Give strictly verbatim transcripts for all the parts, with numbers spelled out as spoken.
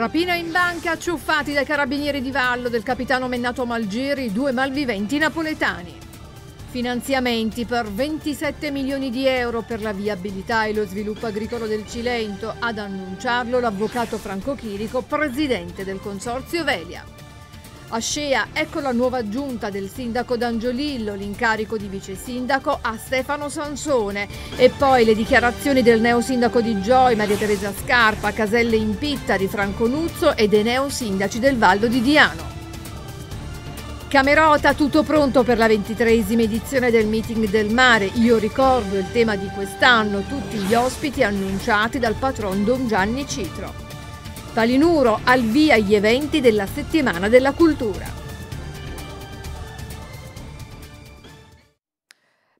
Rapina in banca, acciuffati dai carabinieri di Vallo del capitano Mennato Malgieri, due malviventi napoletani. Finanziamenti per ventisette milioni di euro per la viabilità e lo sviluppo agricolo del Cilento, ad annunciarlo l'avvocato Franco Chirico, presidente del consorzio Velia. A Scea, ecco la nuova giunta del sindaco D'Angiolillo, l'incarico di vice sindaco a Stefano Sansone e poi le dichiarazioni del neo sindaco di Gioi, Maria Teresa Scarpa, Caselle in Pitta di Franco Nuzzo e dei neo sindaci del Vallo di Diano. Camerota, tutto pronto per la ventitreesima edizione del meeting del mare. Io ricordo il tema di quest'anno, tutti gli ospiti annunciati dal patron Don Gianni Citro. Palinuro, al via gli eventi della settimana della cultura.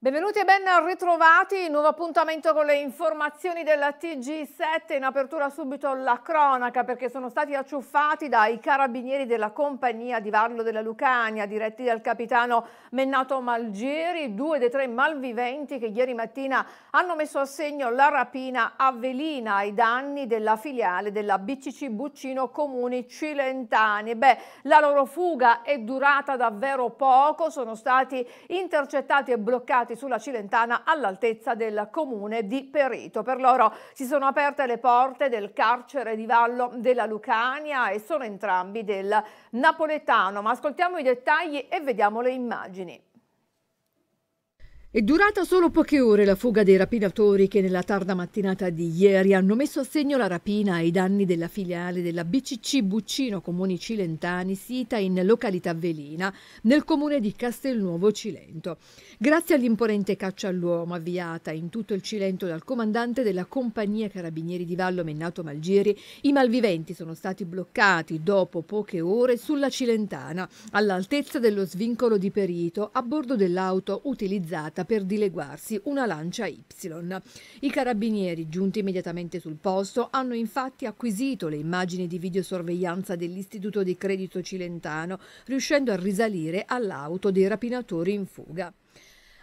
Benvenuti e ben ritrovati, nuovo appuntamento con le informazioni della T G sette, in apertura subito la cronaca perché sono stati acciuffati dai carabinieri della compagnia di Vallo della Lucania, diretti dal capitano Mennato Malgieri, due dei tre malviventi che ieri mattina hanno messo a segno la rapina a Velina ai danni della filiale della B C C Buccino Comuni Cilentani. Beh, la loro fuga è durata davvero poco, sono stati intercettati e bloccati sulla Cilentana all'altezza del comune di Perito. Per loro si sono aperte le porte del carcere di Vallo della Lucania e sono entrambi del napoletano, ma ascoltiamo i dettagli e vediamo le immagini. È durata solo poche ore la fuga dei rapinatori che nella tarda mattinata di ieri hanno messo a segno la rapina ai danni della filiale della B C C Buccino Comuni Cilentani, sita in località Velina, nel comune di Castelnuovo Cilento. Grazie all'imponente caccia all'uomo avviata in tutto il Cilento dal comandante della compagnia carabinieri di Vallo Mennato Malgieri, i malviventi sono stati bloccati dopo poche ore sulla Cilentana, all'altezza dello svincolo di Perito, a bordo dell'auto utilizzata per dileguarsi una Lancia Y. I carabinieri, giunti immediatamente sul posto, hanno infatti acquisito le immagini di videosorveglianza dell'Istituto di Credito Cilentano, riuscendo a risalire all'auto dei rapinatori in fuga.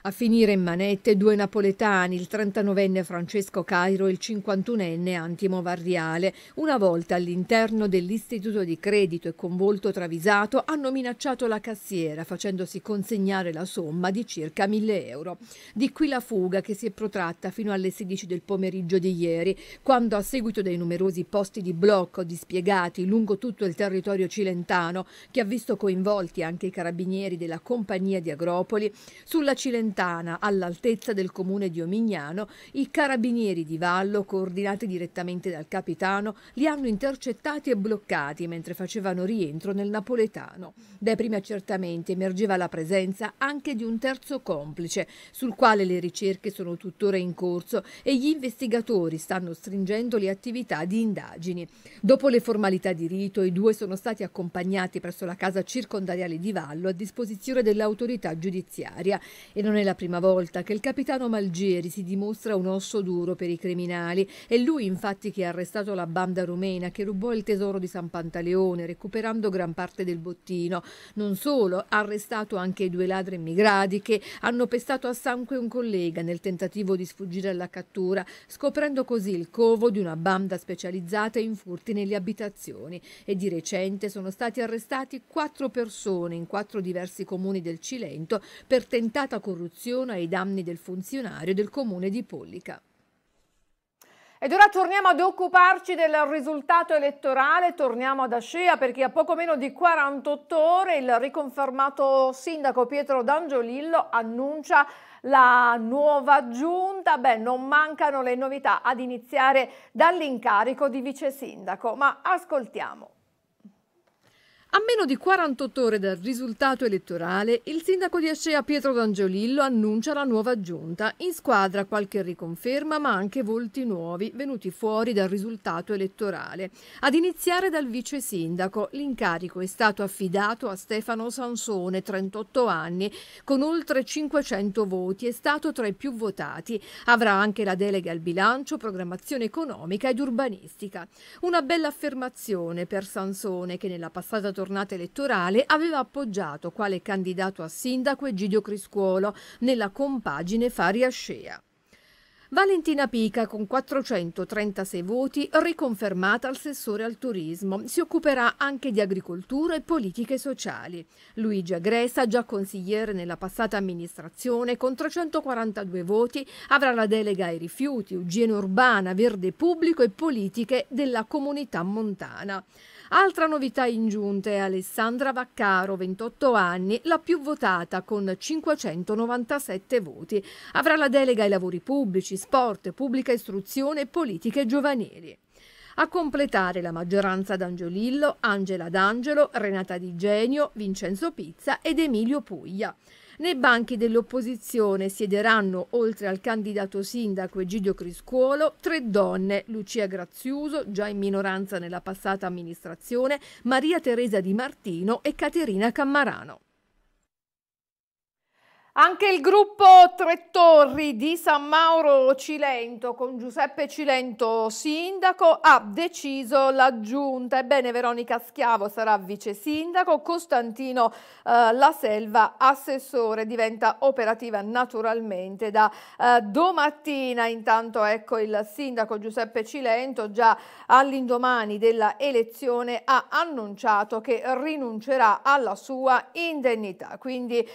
A finire in manette due napoletani, il trentanovenne Francesco Cairo e il cinquantunenne Antimo Varriale. Una volta all'interno dell'istituto di credito e con volto travisato hanno minacciato la cassiera facendosi consegnare la somma di circa mille euro. Di qui la fuga che si è protratta fino alle sedici del pomeriggio di ieri, quando a seguito dei numerosi posti di blocco dispiegati lungo tutto il territorio cilentano, che ha visto coinvolti anche i carabinieri della compagnia di Agropoli, sulla Cilentana, all'altezza del comune di Omignano, i carabinieri di Vallo, coordinati direttamente dal capitano, li hanno intercettati e bloccati mentre facevano rientro nel napoletano. Dai primi accertamenti emergeva la presenza anche di un terzo complice, sul quale le ricerche sono tuttora in corso e gli investigatori stanno stringendo le attività di indagini. Dopo le formalità di rito, i due sono stati accompagnati presso la casa circondariale di Vallo a disposizione dell'autorità giudiziaria e non è la prima volta che il capitano Malgieri si dimostra un osso duro per i criminali. È lui infatti che ha arrestato la banda rumena che rubò il tesoro di San Pantaleone, recuperando gran parte del bottino. Non solo, ha arrestato anche i due ladri immigrati che hanno pestato a sangue un collega nel tentativo di sfuggire alla cattura, scoprendo così il covo di una banda specializzata in furti nelle abitazioni. E di recente sono stati arrestati quattro persone in quattro diversi comuni del Cilento per tentata corruzione ai danni del funzionario del comune di Pollica. Ed ora torniamo ad occuparci del risultato elettorale, torniamo ad Ascea perché a poco meno di quarantotto ore il riconfermato sindaco Pietro D'Angiolillo annuncia la nuova giunta. Beh, non mancano le novità, ad iniziare dall'incarico di vice sindaco, ma ascoltiamo. A meno di quarantotto ore dal risultato elettorale, il sindaco di Ascea Pietro D'Angiolillo annuncia la nuova giunta. In squadra qualche riconferma, ma anche volti nuovi venuti fuori dal risultato elettorale. Ad iniziare dal vice sindaco, l'incarico è stato affidato a Stefano Sansone, trentotto anni, con oltre cinquecento voti, è stato tra i più votati. Avrà anche la delega al bilancio, programmazione economica ed urbanistica. Una bella affermazione per Sansone, che nella passata tornata elettorale aveva appoggiato quale candidato a sindaco Egidio Criscuolo nella compagine Fari Ascea. Valentina Pica, con quattrocentotrentasei voti, riconfermata assessore al turismo, si occuperà anche di agricoltura e politiche sociali. Luigi Agressa, già consigliere nella passata amministrazione, con trecentoquarantadue voti, avrà la delega ai rifiuti, igiene urbana, verde pubblico e politiche della comunità montana. Altra novità in giunta è Alessandra Vaccaro, ventotto anni, la più votata con cinquecentonovantasette voti. Avrà la delega ai lavori pubblici, sport, pubblica istruzione e politiche giovanili. A completare la maggioranza D'Angiolillo, Angela D'Angelo, Renata Di Genio, Vincenzo Pizza ed Emilio Puglia. Nei banchi dell'opposizione siederanno, oltre al candidato sindaco Egidio Criscuolo, tre donne: Lucia Grazioso, già in minoranza nella passata amministrazione, Maria Teresa Di Martino e Caterina Cammarano. Anche il gruppo Tre Torri di San Mauro Cilento, con Giuseppe Cilento sindaco, ha deciso la giunta. Ebbene, Veronica Schiavo sarà vice sindaco, Costantino eh, La Selva assessore, diventa operativa naturalmente da eh, domattina. Intanto ecco il sindaco Giuseppe Cilento, già all'indomani della elezione, ha annunciato che rinuncerà alla sua indennità. Quindi eh,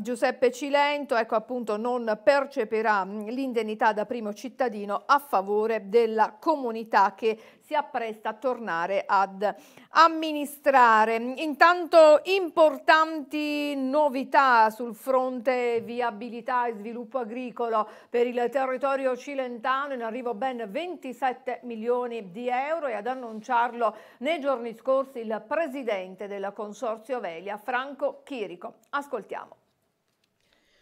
Giuseppe Giuseppe Cilento, ecco appunto, non percepirà l'indennità da primo cittadino a favore della comunità che si appresta a tornare ad amministrare. Intanto importanti novità sul fronte viabilità e sviluppo agricolo per il territorio cilentano, in arrivo ben ventisette milioni di euro, e ad annunciarlo nei giorni scorsi il presidente del Consorzio Velia, Franco Chirico. Ascoltiamo.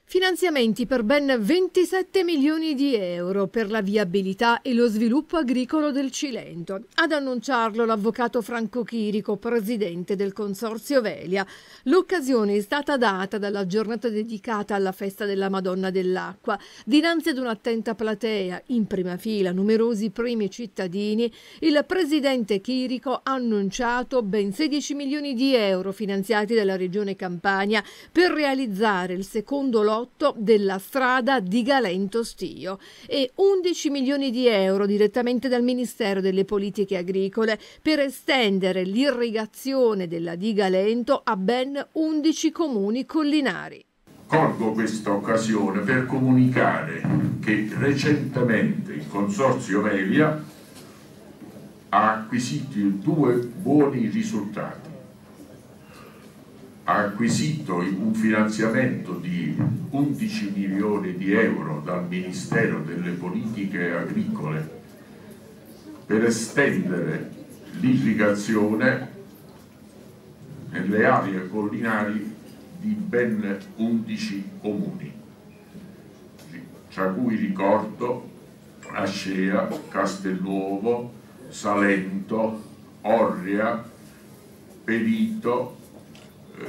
Finanziamenti per ben ventisette milioni di euro per la viabilità e lo sviluppo agricolo del Cilento. Ad annunciarlo l'avvocato Franco Chirico, presidente del Consorzio Velia. L'occasione è stata data dalla giornata dedicata alla festa della Madonna dell'Acqua. Dinanzi ad un'attenta platea, in prima fila numerosi primi cittadini, il presidente Chirico ha annunciato ben sedici milioni di euro finanziati dalla Regione Campania per realizzare il secondo lotto della strada di Galento-Stio e undici milioni di euro direttamente dal Ministero delle Politiche Agricole per estendere l'irrigazione della di Galento a ben undici comuni collinari. Colgo questa occasione per comunicare che recentemente il Consorzio Velia ha acquisito due buoni risultati. Ha acquisito un finanziamento di undici milioni di euro dal Ministero delle Politiche Agricole per estendere l'irrigazione nelle aree collinari di ben undici comuni, tra cui ricordo Ascea, Castelnuovo, Salento, Orria, Perito,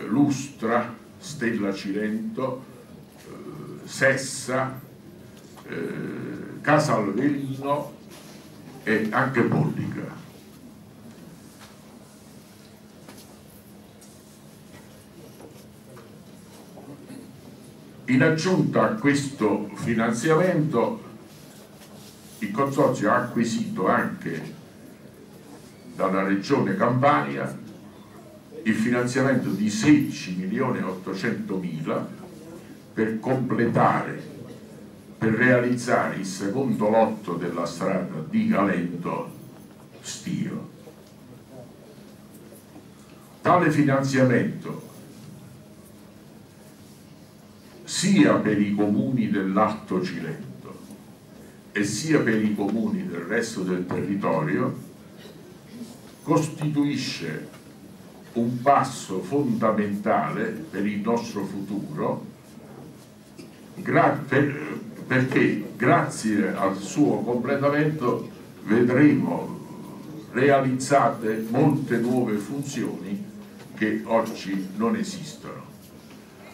Lustra, Stella Cilento, Sessa, Casalvelino e anche Bollica. In aggiunta a questo finanziamento, il Consorzio ha acquisito anche dalla Regione Campania il finanziamento di sedici milioni e ottocentomila per completare, per realizzare il secondo lotto della strada di Galento-Stio. Tale finanziamento sia per i comuni dell'Alto Cilento e sia per i comuni del resto del territorio costituisce un passo fondamentale per il nostro futuro, gra per, perché grazie al suo completamento vedremo realizzate molte nuove funzioni che oggi non esistono.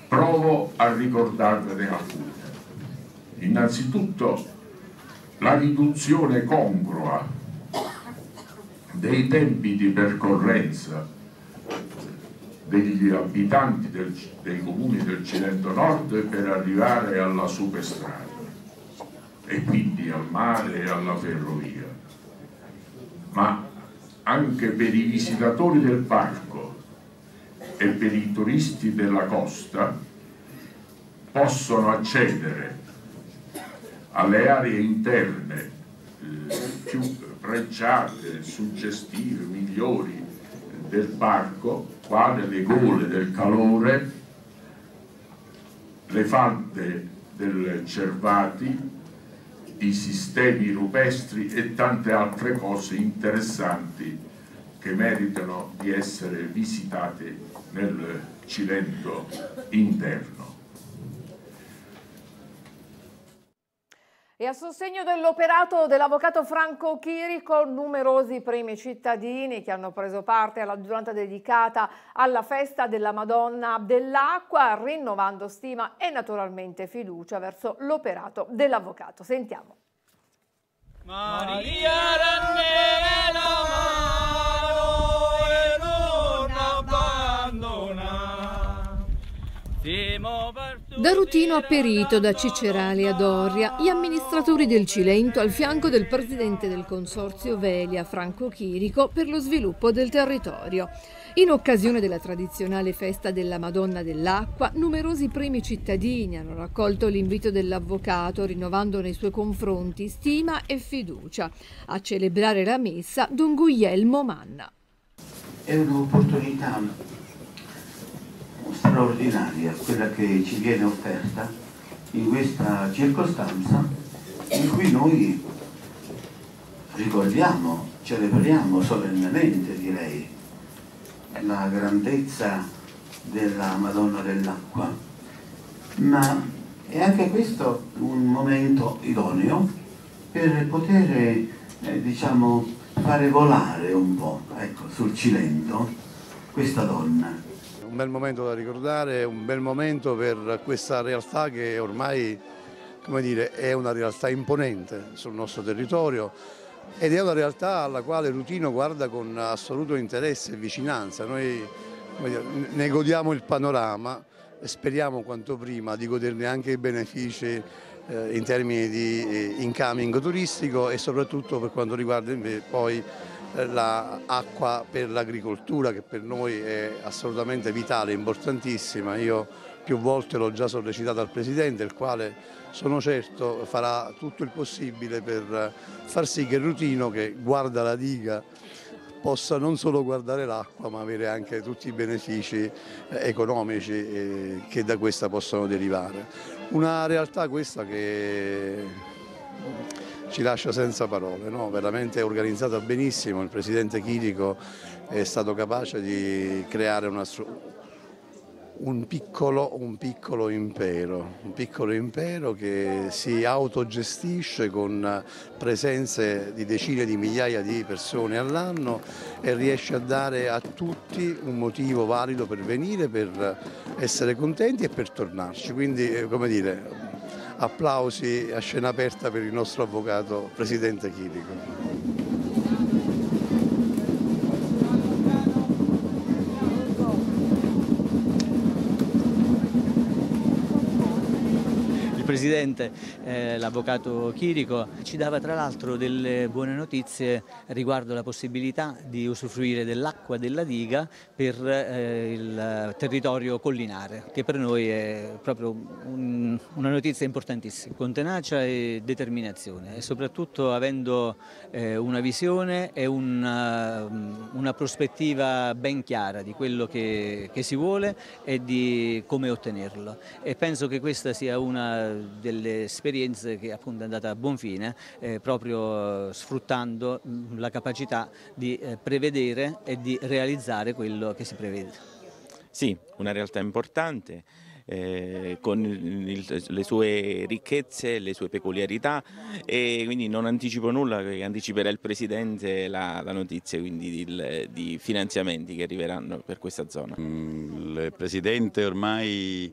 Provo a ricordarvene alcune. Innanzitutto la riduzione congrua dei tempi di percorrenza degli abitanti del, dei comuni del Cilento Nord per arrivare alla superstrada. e quindi al mare e alla ferrovia, ma anche per i visitatori del parco e per i turisti della costa possono accedere alle aree interne eh, più pregiate, suggestive, migliori del parco, qua nelle gole del Calore, le falde del Cervati, i sistemi rupestri e tante altre cose interessanti che meritano di essere visitate nel Cilento interno. E a sostegno dell'operato dell'avvocato Franco Chirico, numerosi primi cittadini che hanno preso parte alla giornata dedicata alla festa della Madonna dell'Acqua, rinnovando stima e naturalmente fiducia verso l'operato dell'avvocato. Sentiamo. Maria Rannella, mano e non abbandona. Siamo per... Da Rutino a Perito, da Cicerale ad Orria, gli amministratori del Cilento al fianco del presidente del consorzio Velia, Franco Chirico, per lo sviluppo del territorio. In occasione della tradizionale festa della Madonna dell'Acqua, numerosi primi cittadini hanno raccolto l'invito dell'avvocato, rinnovando nei suoi confronti stima e fiducia. A celebrare la messa, Don Guglielmo Manna. È un'opportunità straordinaria quella che ci viene offerta in questa circostanza in cui noi ricordiamo, celebriamo solennemente, direi, la grandezza della Madonna dell'Acqua, ma è anche questo un momento idoneo per poter eh, diciamo fare volare un po', ecco, sul Cilento questa donna. Un bel momento da ricordare, un bel momento per questa realtà che ormai, come dire, è una realtà imponente sul nostro territorio ed è una realtà alla quale Rutino guarda con assoluto interesse e vicinanza. Noi, come dire, ne godiamo il panorama e speriamo quanto prima di goderne anche i benefici eh, in termini di eh, incoming turistico e soprattutto per quanto riguarda invece poi l'acqua per l'agricoltura, che per noi è assolutamente vitale, importantissima. Io più volte l'ho già sollecitata al Presidente, il quale sono certo farà tutto il possibile per far sì che il Rutino, che guarda la diga, possa non solo guardare l'acqua ma avere anche tutti i benefici economici che da questa possono derivare. Una realtà questa che ci lascia senza parole, no? Veramente è organizzata benissimo, il presidente Chirico è stato capace di creare una, un, piccolo, un piccolo impero, un piccolo impero che si autogestisce con presenze di decine di migliaia di persone all'anno e riesce a dare a tutti un motivo valido per venire, per essere contenti e per tornarci, quindi, come dire, applausi a scena aperta per il nostro avvocato presidente Chirico. Il presidente, eh, l'avvocato Chirico, ci dava tra l'altro delle buone notizie riguardo la possibilità di usufruire dell'acqua della diga per eh, il territorio collinare, che per noi è proprio un, una notizia importantissima, con tenacia e determinazione e soprattutto avendo eh, una visione e una, una prospettiva ben chiara di quello che, che si vuole e di come ottenerlo, e penso che questa sia una delle esperienze che appunto è andata a buon fine, eh, proprio sfruttando mh, la capacità di eh, prevedere e di realizzare quello che si prevede. Sì, una realtà importante, eh, con il, le sue ricchezze, le sue peculiarità, e quindi non anticipo nulla perché anticiperà il Presidente la, la notizia quindi di, di finanziamenti che arriveranno per questa zona. Mm, il Presidente ormai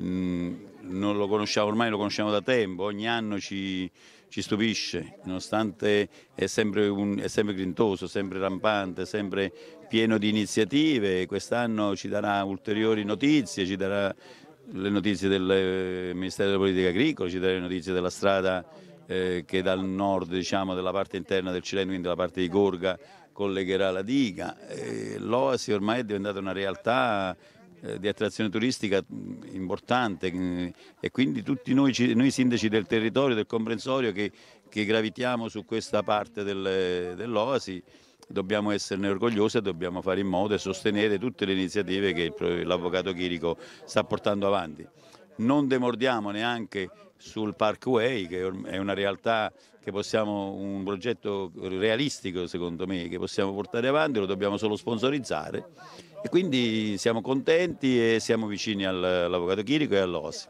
mm, non lo conosciamo, ormai lo conosciamo da tempo, ogni anno ci... ci stupisce, nonostante è sempre, un, è sempre grintoso, sempre rampante, sempre pieno di iniziative. Quest'anno ci darà ulteriori notizie, ci darà le notizie del Ministero della Politica Agricola, ci darà le notizie della strada eh, che dal nord, diciamo, della parte interna del Cilento, quindi la parte di Gorga, collegherà la diga. Eh, L'Oasi ormai è diventata una realtà eh, di attrazione turistica importante eh, e quindi tutti noi, noi sindaci del territorio, del comprensorio che, che gravitiamo su questa parte del, dell'Oasi, dobbiamo esserne orgogliosi e dobbiamo fare in modo e sostenere tutte le iniziative che l'avvocato Chirico sta portando avanti. Non demordiamo neanche sul Parkway, che è una realtà che possiamo, un progetto realistico secondo me, che possiamo portare avanti, lo dobbiamo solo sponsorizzare e quindi siamo contenti e siamo vicini all'avvocato Chirico e all'Oasi.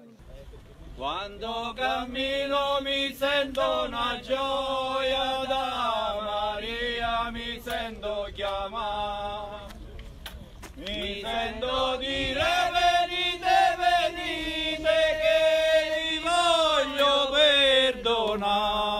Quando cammino mi sento una gioia da Maria, mi sento chiamare, mi sento dire venite, venite che vi voglio perdonare.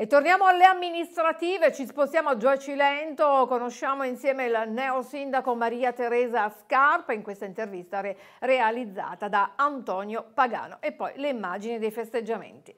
E torniamo alle amministrative, ci spostiamo giù a Cilento, conosciamo insieme il neo sindaco Maria Teresa Scarpa in questa intervista re realizzata da Antonio Pagano e poi le immagini dei festeggiamenti.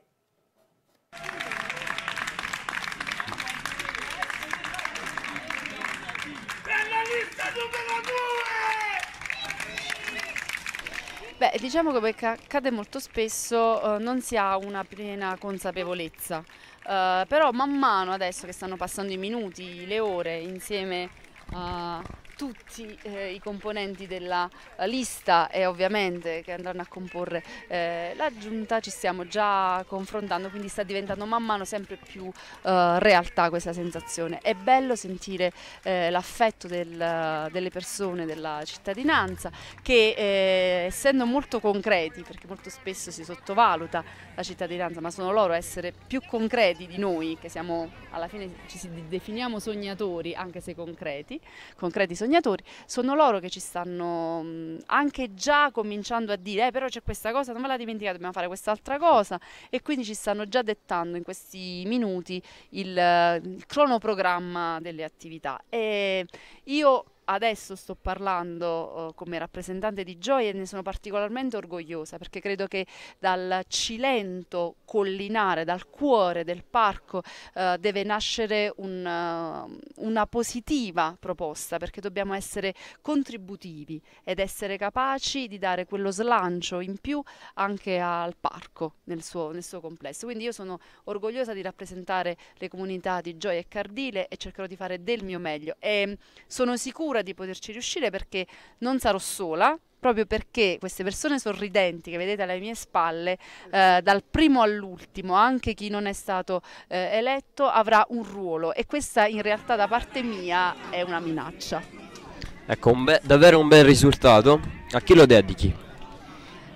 Beh, diciamo che perché accade molto spesso eh, non si ha una piena consapevolezza. Uh, però man mano adesso che stanno passando i minuti, le ore, insieme a tutti eh, i componenti della lista e ovviamente che andranno a comporre eh, la giunta, ci stiamo già confrontando, quindi sta diventando man mano sempre più uh, realtà questa sensazione. È bello sentire eh, l'affetto del, delle persone, della cittadinanza che eh, essendo molto concreti, perché molto spesso si sottovaluta la cittadinanza, ma sono loro a essere più concreti di noi, che siamo alla fine ci si definiamo sognatori anche se concreti, concreti sognatori. Sono loro che ci stanno anche già cominciando a dire eh, però c'è questa cosa, non me la dimenticate, dobbiamo fare quest'altra cosa, e quindi ci stanno già dettando in questi minuti il, il cronoprogramma delle attività. E io adesso sto parlando uh, come rappresentante di Gioia e ne sono particolarmente orgogliosa, perché credo che dal Cilento collinare, dal cuore del parco, uh, deve nascere un, uh, una positiva proposta, perché dobbiamo essere contributivi ed essere capaci di dare quello slancio in più anche al parco nel suo, nel suo complesso. Quindi io sono orgogliosa di rappresentare le comunità di Gioia e Cardile e cercherò di fare del mio meglio e sono sicura di poterci riuscire, perché non sarò sola, proprio perché queste persone sorridenti che vedete alle mie spalle, eh, dal primo all'ultimo, anche chi non è stato eh, eletto, avrà un ruolo, e questa in realtà da parte mia è una minaccia. Ecco, un davvero un bel risultato. A chi lo dedichi?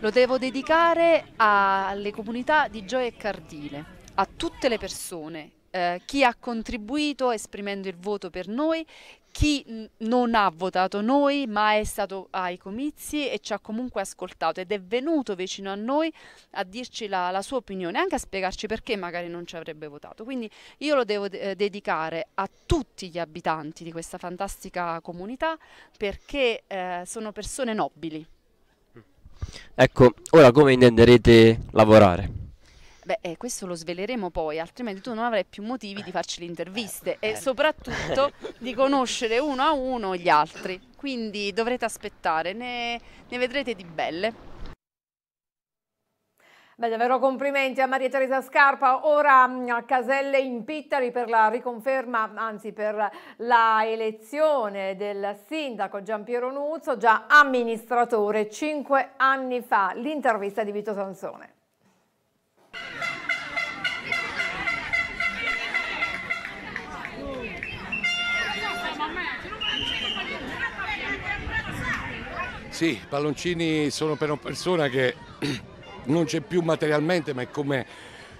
Lo devo dedicare alle comunità di Gioia e Cardile, a tutte le persone, eh, chi ha contribuito esprimendo il voto per noi, chi non ha votato noi ma è stato ai comizi e ci ha comunque ascoltato ed è venuto vicino a noi a dirci la, la sua opinione, anche a spiegarci perché magari non ci avrebbe votato. Quindi io lo devo eh, dedicare a tutti gli abitanti di questa fantastica comunità, perché eh, sono persone nobili. Ecco, ora come intenderete lavorare? Beh, eh, questo lo sveleremo poi, altrimenti tu non avrai più motivi di farci le interviste e soprattutto di conoscere uno a uno gli altri, quindi dovrete aspettare, ne, ne vedrete di belle. Beh, davvero complimenti a Maria Teresa Scarpa. Ora a Caselle in Pittari per la riconferma, anzi per la elezione del sindaco Gian Piero Nuzzo, già amministratore cinque anni fa, l'intervista di Vito Sansone. Sì, palloncini sono per una persona che non c'è più materialmente, ma è come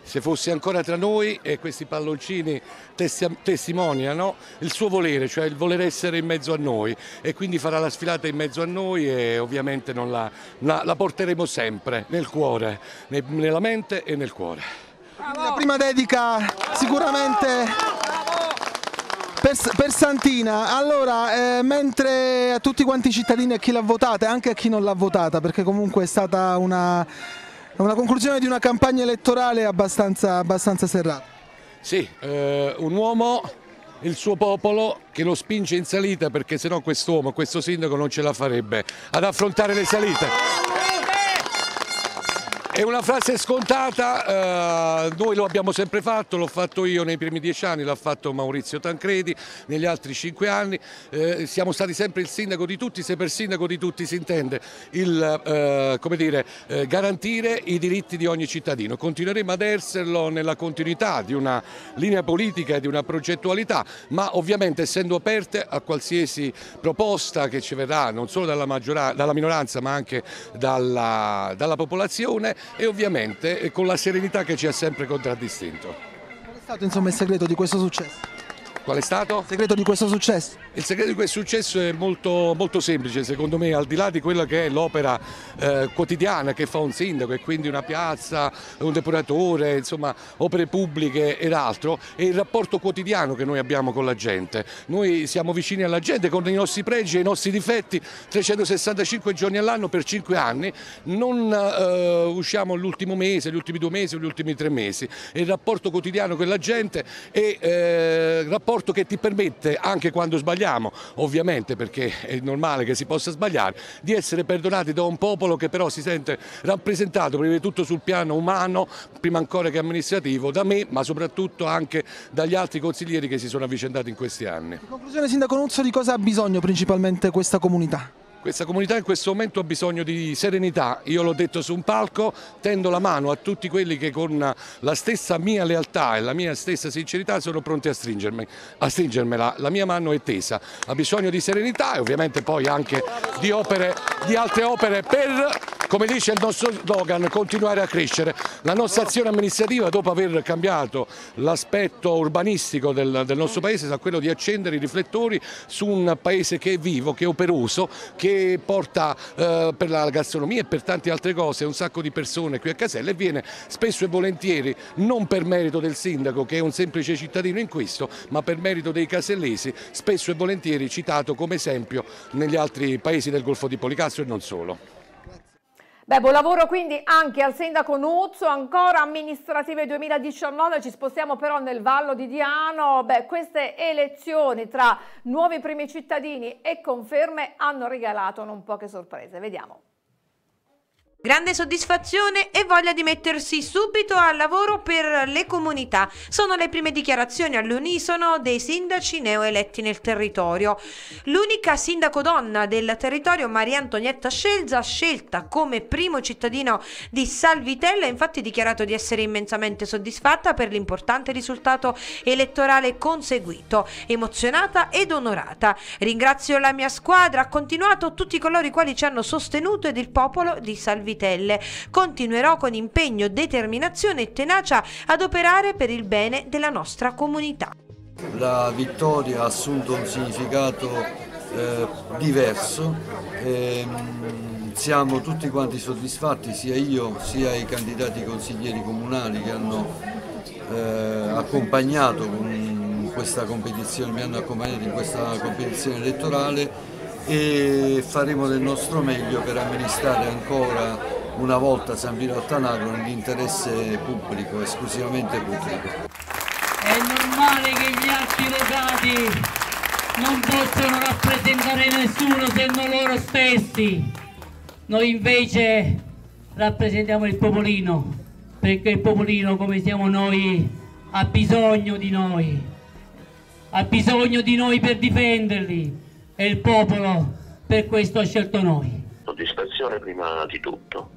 se fosse ancora tra noi, e questi palloncini testimoniano il suo volere, cioè il voler essere in mezzo a noi, e quindi farà la sfilata in mezzo a noi e ovviamente non la, la, la porteremo sempre nel cuore, ne, nella mente e nel cuore. La prima dedica sicuramente... Per, per Santina, allora, eh, mentre a tutti quanti i cittadini, a chi l'ha votata e anche a chi non l'ha votata, perché comunque è stata una, è una conclusione di una campagna elettorale abbastanza, abbastanza serrata. Sì, eh, un uomo, il suo popolo che lo spinge in salita, perché sennò quest'uomo, questo sindaco non ce la farebbe ad affrontare le salite. È una frase scontata, eh, noi lo abbiamo sempre fatto, l'ho fatto io nei primi dieci anni, l'ha fatto Maurizio Tancredi negli altri cinque anni, eh, siamo stati sempre il sindaco di tutti, se per sindaco di tutti si intende il, eh, come dire, eh, garantire i diritti di ogni cittadino. Continueremo ad esserlo nella continuità di una linea politica e di una progettualità, ma ovviamente essendo aperte a qualsiasi proposta che ci verrà non solo dalla, maggioranza, dalla minoranza ma anche dalla, dalla popolazione, e ovviamente con la serenità che ci ha sempre contraddistinto. Qual è stato insomma il segreto di questo successo? Qual è stato? Il segreto di questo successo? Il segreto di questo successo è molto, molto semplice, secondo me, al di là di quella che è l'opera eh, quotidiana che fa un sindaco, e quindi una piazza, un depuratore, insomma opere pubbliche ed altro, è il rapporto quotidiano che noi abbiamo con la gente. Noi siamo vicini alla gente con i nostri pregi e i nostri difetti, trecentosessantacinque giorni all'anno per cinque anni, non eh, usciamo l'ultimo mese, gli ultimi due mesi o gli ultimi tre mesi, è il rapporto quotidiano con la gente e eh, il rapporto che ti permette, anche quando sbagliamo, ovviamente perché è normale che si possa sbagliare, di essere perdonati da un popolo che però si sente rappresentato prima di tutto sul piano umano, prima ancora che amministrativo, da me ma soprattutto anche dagli altri consiglieri che si sono avvicendati in questi anni. In conclusione, sindaco Nuzzo, di cosa ha bisogno principalmente questa comunità? Questa comunità in questo momento ha bisogno di serenità, io l'ho detto su un palco, tendo la mano a tutti quelli che con la stessa mia lealtà e la mia stessa sincerità sono pronti a, stringermi, a stringermela, la mia mano è tesa, ha bisogno di serenità e ovviamente poi anche di, opere, di altre opere per, come dice il nostro slogan, continuare a crescere. La nostra azione amministrativa, dopo aver cambiato l'aspetto urbanistico del, del nostro paese, sarà quello di accendere i riflettori su un paese che è vivo, che è operoso, che che porta eh, per la gastronomia e per tante altre cose un sacco di persone qui a Casella, e viene spesso e volentieri non per merito del sindaco che è un semplice cittadino in questo, ma per merito dei casellesi, spesso e volentieri citato come esempio negli altri paesi del Golfo di Policastro e non solo. Beh, buon lavoro quindi anche al sindaco Nuzzo, ancora amministrative duemiladiciannove, ci spostiamo però nel Vallo di Diano. Beh, queste elezioni tra nuovi primi cittadini e conferme hanno regalato non poche sorprese, vediamo. Grande soddisfazione e voglia di mettersi subito al lavoro per le comunità. Sono le prime dichiarazioni all'unisono dei sindaci neoeletti nel territorio. L'unica sindaco donna del territorio, Maria Antonietta Scelza, scelta come primo cittadino di Salvitella, ha infatti dichiarato di essere immensamente soddisfatta per l'importante risultato elettorale conseguito, emozionata ed onorata. Ringrazio la mia squadra, ha continuato, tutti coloro i quali ci hanno sostenuto ed il popolo di Salvitella. Continuerò con impegno, determinazione e tenacia ad operare per il bene della nostra comunità. La vittoria ha assunto un significato eh, diverso, e, siamo tutti quanti soddisfatti, sia io sia i candidati consiglieri comunali che hanno eh, accompagnato con questa competizione, mi hanno accompagnato in questa competizione elettorale, e faremo del nostro meglio per amministrare ancora una volta San Vito al Tanagro nell'interesse pubblico, esclusivamente pubblico. È normale che gli altri locati non possano rappresentare nessuno se non loro stessi. Noi invece rappresentiamo il popolino, perché il popolino, come siamo noi, ha bisogno di noi, ha bisogno di noi per difenderli. E il popolo per questo ha scelto noi. Soddisfazione prima di tutto,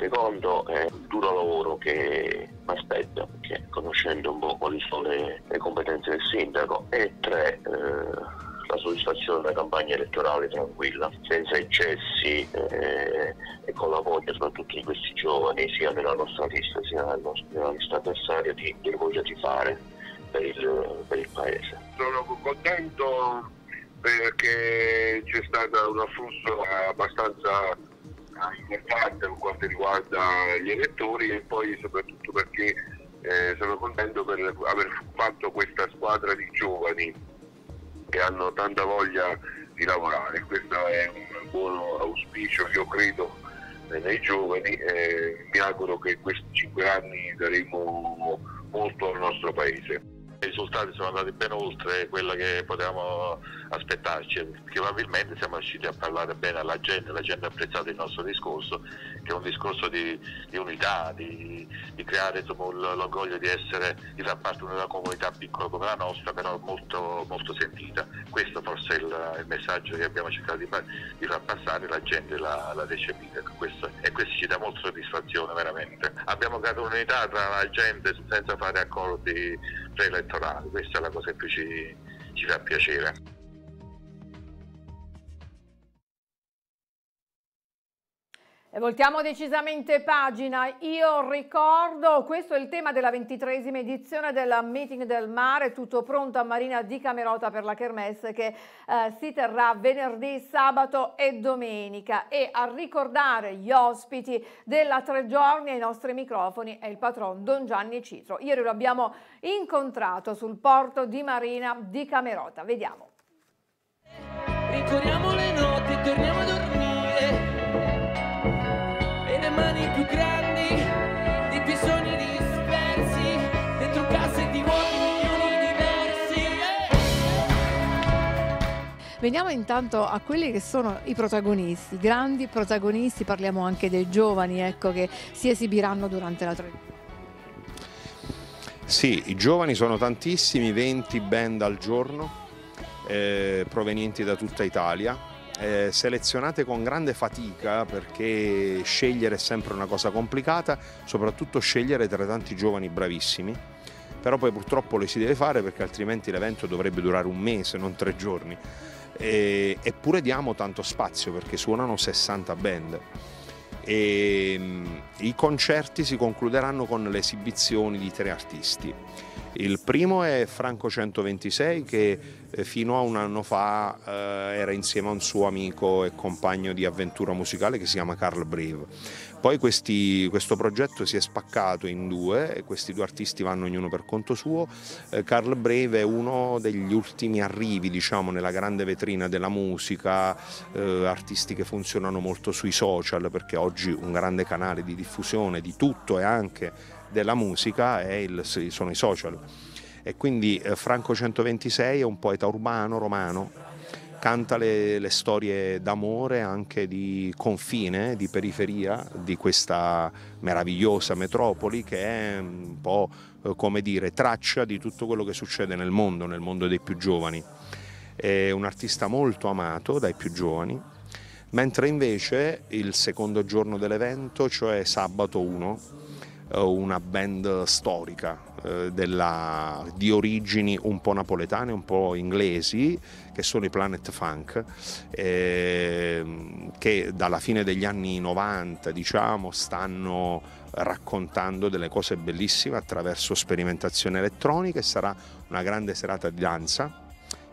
secondo è il duro lavoro che mi aspetta, perché conoscendo un po' quali sono le, le competenze del sindaco, e tre, eh, la soddisfazione della campagna elettorale tranquilla, senza eccessi eh, e con l'appoggio soprattutto di questi giovani, sia nella nostra lista sia nella nostra, nella lista avversaria, di, di voglia di fare per il, per il paese. Sono contento perché c'è stato un afflusso abbastanza importante per quanto riguarda gli elettori, e poi soprattutto perché eh, sono contento per aver fatto questa squadra di giovani che hanno tanta voglia di lavorare. Questo è un buon auspicio, io credo nei giovani, eh, mi auguro che in questi cinque anni daremo molto al nostro paese. I risultati sono andati ben oltre quella che potevamo aspettarci, perché probabilmente siamo riusciti a parlare bene alla gente, la gente ha apprezzato il nostro discorso, che è un discorso di, di unità, di, di creare l'orgoglio di essere, di far parte di una comunità piccola come la nostra, però molto, molto sentita. Questo forse è il, il messaggio che abbiamo cercato di, di far passare, la gente l'ha recepita, e questo ci dà molta soddisfazione veramente. Abbiamo creato un'unità tra la gente senza fare accordi preelettorali. Questa è la cosa che più ci, ci fa piacere. E voltiamo decisamente pagina. Io ricordo, questo è il tema della ventitreesima edizione della Meeting del Mare, tutto pronto a Marina di Camerota per la Kermesse che eh, si terrà venerdì, sabato e domenica. E a ricordare gli ospiti della tre giorni ai nostri microfoni è il patron Don Gianni Citro. Ieri lo abbiamo incontrato sul porto di Marina di Camerota. Vediamo. Ricordiamo le notti e torniamo a dormire. Mani più grandi, dei bisogni dispersi, dentro case di uomini diversi. Veniamo intanto a quelli che sono i protagonisti, grandi protagonisti, parliamo anche dei giovani, ecco, che si esibiranno durante la tre. Sì, i giovani sono tantissimi, venti band al giorno, eh, provenienti da tutta Italia. Eh, selezionate con grande fatica, perché scegliere è sempre una cosa complicata, soprattutto scegliere tra tanti giovani bravissimi, però poi purtroppo le si deve fare, perché altrimenti l'evento dovrebbe durare un mese, non tre giorni, eh, eppure diamo tanto spazio perché suonano sessanta band e mh, i concerti si concluderanno con le esibizioni di tre artisti. Il primo è Franco centoventisei, che fino a un anno fa eh, era insieme a un suo amico e compagno di avventura musicale che si chiama Carl Brave. Poi questi, questo progetto si è spaccato in due e questi due artisti vanno ognuno per conto suo. Eh, Carl Brave è uno degli ultimi arrivi, diciamo, nella grande vetrina della musica, eh, artisti che funzionano molto sui social, perché oggi un grande canale di diffusione di tutto e anche della musica è il, sono i social, e quindi eh, Franco centoventisei è un poeta urbano romano, canta le, le storie d'amore, anche di confine, di periferia di questa meravigliosa metropoli, che è un po' eh, come dire, traccia di tutto quello che succede nel mondo, nel mondo dei più giovani. È un artista molto amato dai più giovani, mentre invece il secondo giorno dell'evento, cioè sabato primo, una band storica eh, della, di origini un po' napoletane, un po' inglesi, che sono i Planet Funk, eh, che dalla fine degli anni novanta, diciamo, stanno raccontando delle cose bellissime attraverso sperimentazione elettronica, e sarà una grande serata di danza,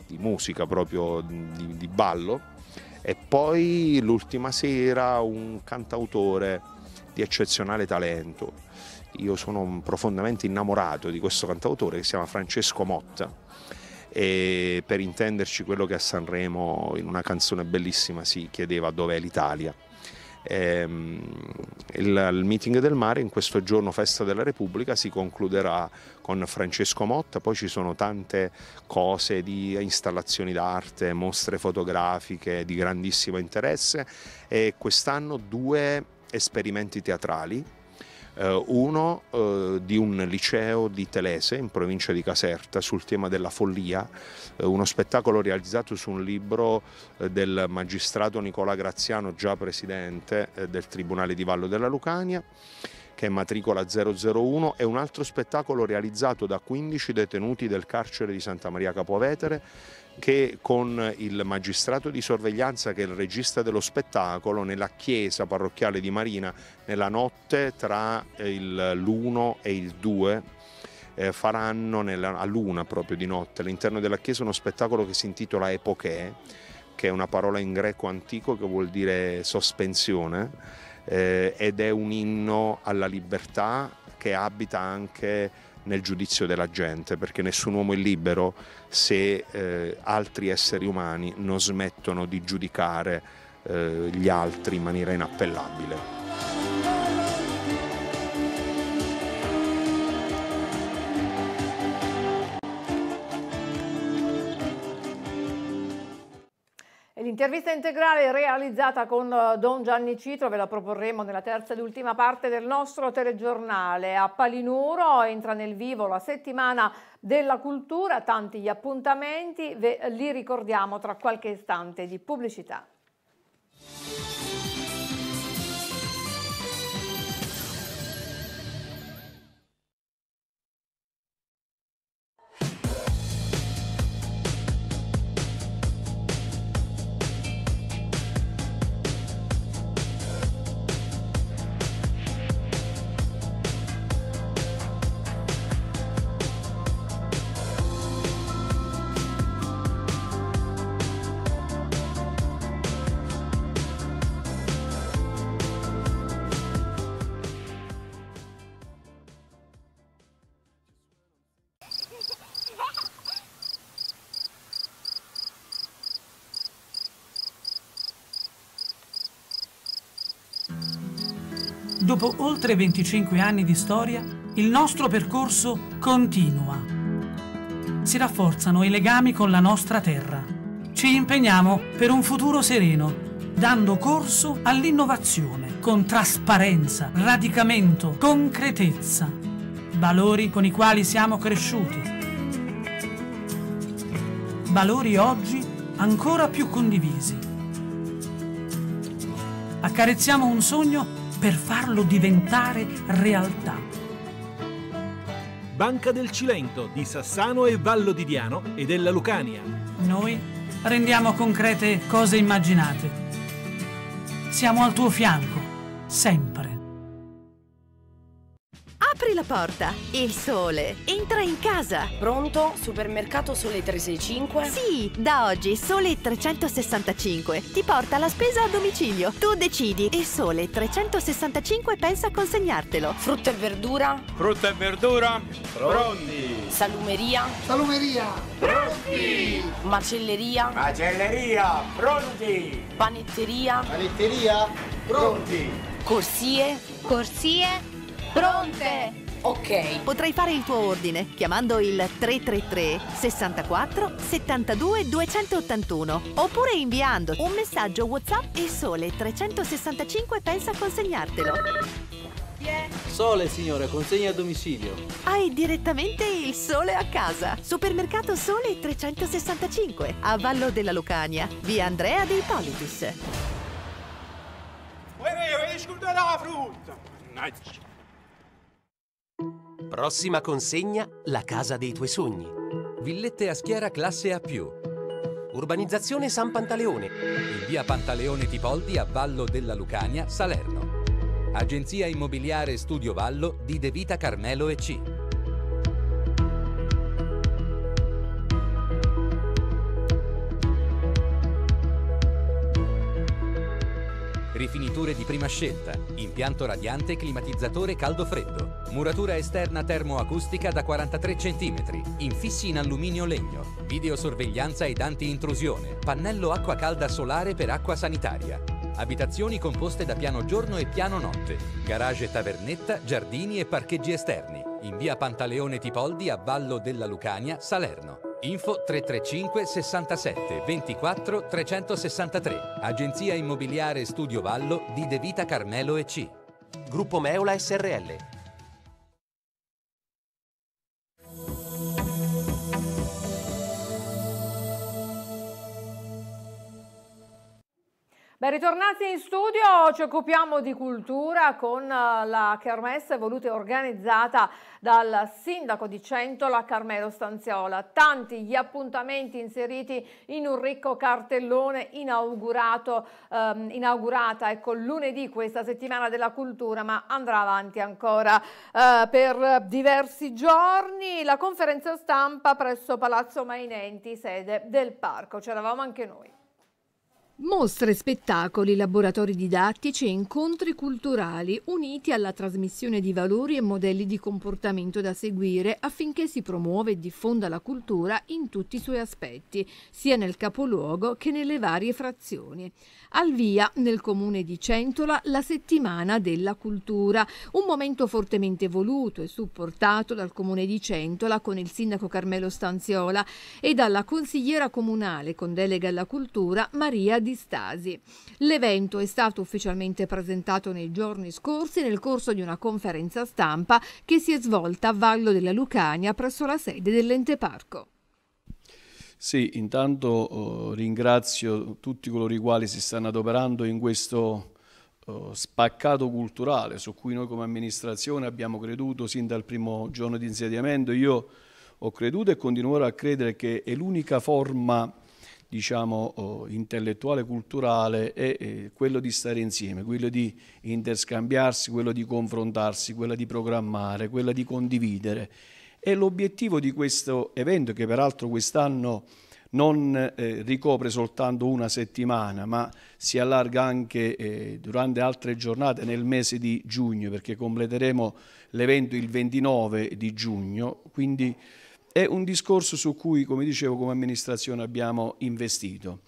di musica proprio, di, di ballo. E poi l'ultima sera un cantautore di eccezionale talento. Io sono profondamente innamorato di questo cantautore, che si chiama Francesco Motta, e per intenderci quello che a Sanremo in una canzone bellissima si chiedeva dov'è l'Italia. Il Meeting del Mare in questo giorno Festa della Repubblica si concluderà con Francesco Motta, poi ci sono tante cose di installazioni d'arte, mostre fotografiche di grandissimo interesse, e quest'anno due esperimenti teatrali. Uno eh, di un liceo di Telese, in provincia di Caserta, sul tema della follia, eh, uno spettacolo realizzato su un libro eh, del magistrato Nicola Graziano, già presidente eh, del Tribunale di Vallo della Lucania, che è matricola zero zero uno, e un altro spettacolo realizzato da quindici detenuti del carcere di Santa Maria Capua Vetere, che con il magistrato di sorveglianza, che è il regista dello spettacolo, nella chiesa parrocchiale di Marina, nella notte tra l'uno e il due, eh, faranno nella, a luna proprio di notte, all'interno della chiesa, uno spettacolo che si intitola Epoché, che è una parola in greco antico che vuol dire sospensione, eh, ed è un inno alla libertà che abita anche nel giudizio della gente, perché nessun uomo è libero se eh, altri esseri umani non smettono di giudicare eh, gli altri in maniera inappellabile. Intervista integrale realizzata con Don Gianni Citro, ve la proporremo nella terza ed ultima parte del nostro telegiornale. A Palinuro entra nel vivo la settimana della cultura, tanti gli appuntamenti, ve li ricordiamo tra qualche istante di pubblicità. Dopo oltre venticinque anni di storia, il nostro percorso continua. Si rafforzano i legami con la nostra terra. Ci impegniamo per un futuro sereno, dando corso all'innovazione, con trasparenza, radicamento, concretezza, valori con i quali siamo cresciuti. Valori oggi ancora più condivisi. Accarezziamo un sogno per farlo diventare realtà. Banca del Cilento, di Sassano e Vallo di Diano e della Lucania. Noi rendiamo concrete cose immaginate. Siamo al tuo fianco, sempre. Apri la porta, il sole entra in casa. Pronto? Supermercato Sole trecentosessantacinque? Sì, da oggi Sole trecentosessantacinque ti porta la spesa a domicilio. Tu decidi e Sole trecentosessantacinque pensa a consegnartelo. Frutta e verdura? Frutta e verdura? Pronti! Salumeria? Salumeria! Pronti! Macelleria? Macelleria! Pronti! Panetteria? Panetteria? Pronti! Corsie? Corsie? Pronte! Ok. Potrai fare il tuo ordine chiamando il tre tre tre sessantaquattro settantadue duecentottantuno oppure inviando un messaggio WhatsApp e Sole trecentosessantacinque pensa a consegnartelo. Yeah. Sole, signore, consegna a domicilio. Hai direttamente il sole a casa. Supermercato Sole trecentosessantacinque a Vallo della Lucania, via Andrea dei Politis. La frutta! Prossima consegna, la casa dei tuoi sogni. Villette a schiera classe A più. Urbanizzazione San Pantaleone. In via Pantaleone Tipoldi a Vallo della Lucania, Salerno. Agenzia Immobiliare Studio Vallo di De Vita Carmelo e C. Rifiniture di prima scelta, impianto radiante climatizzatore caldo-freddo, muratura esterna termoacustica da quarantatré centimetri, infissi in alluminio-legno, videosorveglianza ed anti-intrusione, pannello acqua calda solare per acqua sanitaria, abitazioni composte da piano giorno e piano notte, garage e tavernetta, giardini e parcheggi esterni, in via Pantaleone Tipoldi a Vallo della Lucania, Salerno. Info tre tre cinque sessantasette ventiquattro trecentosessantatré. Agenzia Immobiliare Studio Vallo di De Vita Carmelo e C. Gruppo Meola S R L. Ben ritornati in studio, ci occupiamo di cultura con la Kermesse voluta e organizzata dal sindaco di Centola, Carmelo Stanziola. Tanti gli appuntamenti inseriti in un ricco cartellone inaugurato, ehm, inaugurata ecco, lunedì questa settimana della cultura, ma andrà avanti ancora eh, per diversi giorni. La conferenza stampa presso Palazzo Mainenti, sede del parco. C'eravamo anche noi. Mostre, spettacoli, laboratori didattici e incontri culturali uniti alla trasmissione di valori e modelli di comportamento da seguire affinché si promuova e diffonda la cultura in tutti i suoi aspetti, sia nel capoluogo che nelle varie frazioni. Al via, nel comune di Centola, la settimana della cultura, un momento fortemente voluto e supportato dal comune di Centola con il sindaco Carmelo Stanziola e dalla consigliera comunale con delega alla cultura Maria Di Di Stasi. L'evento è stato ufficialmente presentato nei giorni scorsi nel corso di una conferenza stampa che si è svolta a Vallo della Lucania presso la sede dell'ente parco. Sì, intanto eh, ringrazio tutti coloro i quali si stanno adoperando in questo eh, spaccato culturale su cui noi come amministrazione abbiamo creduto sin dal primo giorno di insediamento. Io ho creduto e continuerò a credere che è l'unica forma, diciamo, eh, intellettuale, culturale, è eh, quello di stare insieme, quello di interscambiarsi, quello di confrontarsi, quello di programmare, quello di condividere. E l'obiettivo di questo evento, che peraltro quest'anno non eh, ricopre soltanto una settimana, ma si allarga anche eh, durante altre giornate nel mese di giugno, perché completeremo l'evento il ventinove di giugno, quindi è un discorso su cui, come dicevo, come amministrazione abbiamo investito,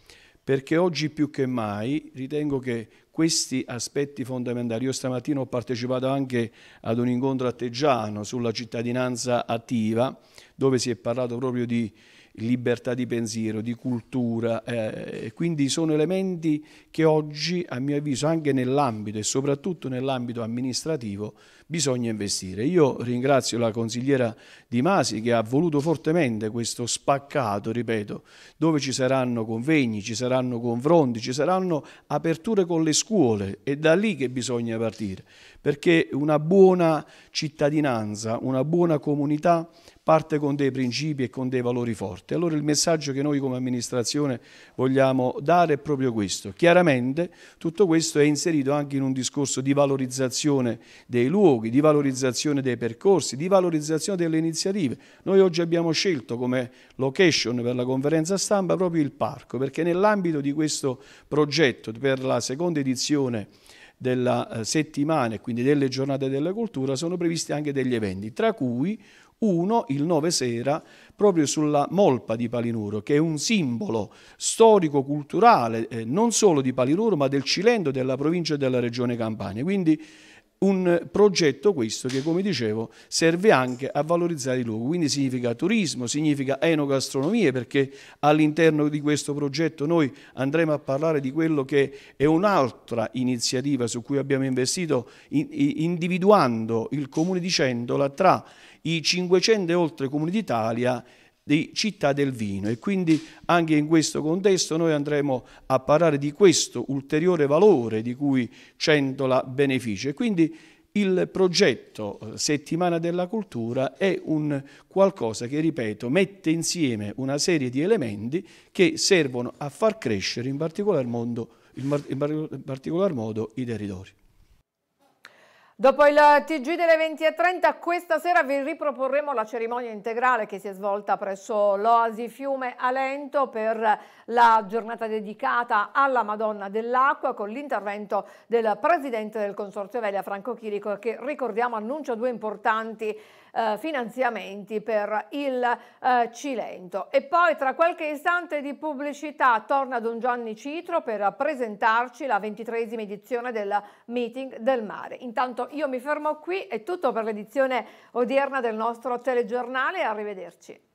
perché oggi più che mai ritengo che questi aspetti fondamentali. Io stamattina ho partecipato anche ad un incontro a Teggiano sulla cittadinanza attiva, dove si è parlato proprio di libertà di pensiero, di cultura, eh, quindi sono elementi che oggi, a mio avviso, anche nell'ambito e soprattutto nell'ambito amministrativo bisogna investire. Io ringrazio la consigliera Di Masi che ha voluto fortemente questo spaccato, ripeto, dove ci saranno convegni, ci saranno confronti, ci saranno aperture con le scuole. È da lì che bisogna partire, perché una buona cittadinanza, una buona comunità parte con dei principi e con dei valori forti. Allora il messaggio che noi come amministrazione vogliamo dare è proprio questo. Chiaramente tutto questo è inserito anche in un discorso di valorizzazione dei luoghi, di valorizzazione dei percorsi, di valorizzazione delle iniziative. Noi oggi abbiamo scelto come location per la conferenza stampa proprio il parco, perché nell'ambito di questo progetto per la seconda edizione della settimana e quindi delle giornate della cultura sono previsti anche degli eventi, tra cui uno il nove sera proprio sulla Molpa di Palinuro, che è un simbolo storico-culturale eh, non solo di Palinuro ma del Cilento, della provincia e della regione Campania. Quindi un progetto questo che, come dicevo, serve anche a valorizzare i luoghi, quindi significa turismo, significa enogastronomia, perché all'interno di questo progetto noi andremo a parlare di quello che è un'altra iniziativa su cui abbiamo investito, individuando il comune di Centola tra i cinquecento e oltre comuni d'Italia di città del vino, e quindi anche in questo contesto noi andremo a parlare di questo ulteriore valore di cui Centola beneficia. Quindi il progetto Settimana della Cultura è un qualcosa che, ripeto, mette insieme una serie di elementi che servono a far crescere in particolar modo, in particolar modo i territori. Dopo il T G delle venti e trenta, questa sera vi riproporremo la cerimonia integrale che si è svolta presso l'Oasi Fiume Alento per la giornata dedicata alla Madonna dell'Acqua, con l'intervento del presidente del Consorzio Velia, Franco Chirico, che, ricordiamo, annuncia due importanti eh, finanziamenti per il eh, Cilento. E poi tra qualche istante di pubblicità torna Don Gianni Citro per presentarci la ventitreesima edizione del Meeting del Mare. Intanto io mi fermo qui, è tutto per l'edizione odierna del nostro telegiornale, arrivederci.